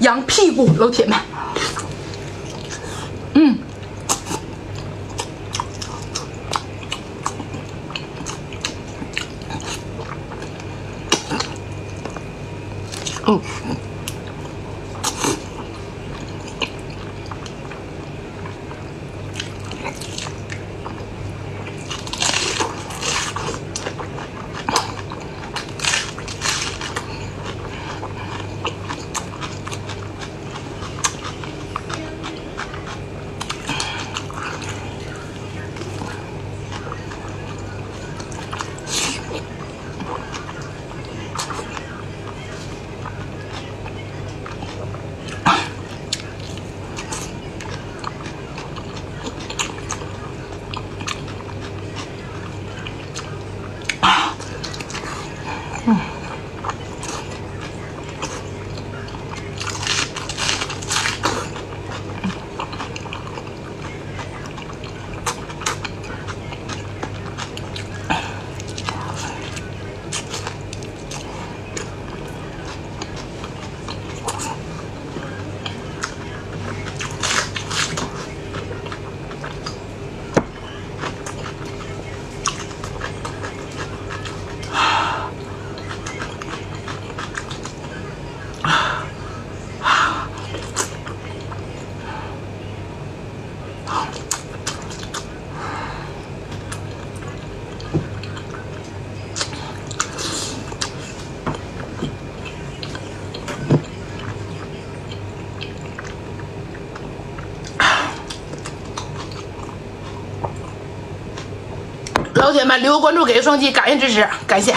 羊屁股，老铁们，老铁们，留个关注，给个双击，感谢支持，感谢。